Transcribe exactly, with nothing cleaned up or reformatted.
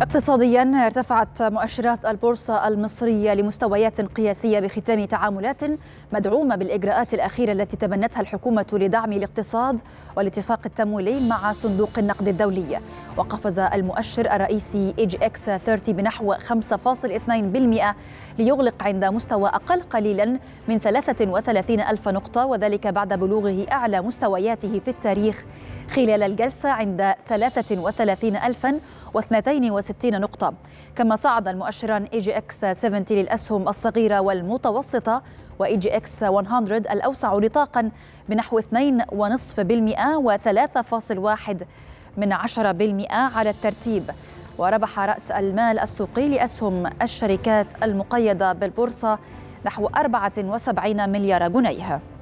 اقتصاديا، ارتفعت مؤشرات البورصة المصرية لمستويات قياسية بختام تعاملات مدعومة بالإجراءات الأخيرة التي تبنتها الحكومة لدعم الاقتصاد والاتفاق التمويلي مع صندوق النقد الدولي. وقفز المؤشر الرئيسي إي جي إكس ثلاثين بنحو خمسة فاصل اثنين بالمئة ليغلق عند مستوى أقل قليلا من ثلاثة وثلاثين ألف نقطة، وذلك بعد بلوغه أعلى مستوياته في التاريخ خلال الجلسة عند ثلاثة وثلاثين ألفاً واثنتين وستين نقطة. كما صعد المؤشران إي جي إكس سبعين للأسهم الصغيرة والمتوسطة وإي جي إكس مئة الأوسع نطاقاً بنحو اثنين فاصل خمسة بالمئة وثلاثة فاصل واحد بالمئة على الترتيب. وربح رأس المال السوقي لأسهم الشركات المقيدة بالبورصة نحو أربعة وسبعين مليار جنيه.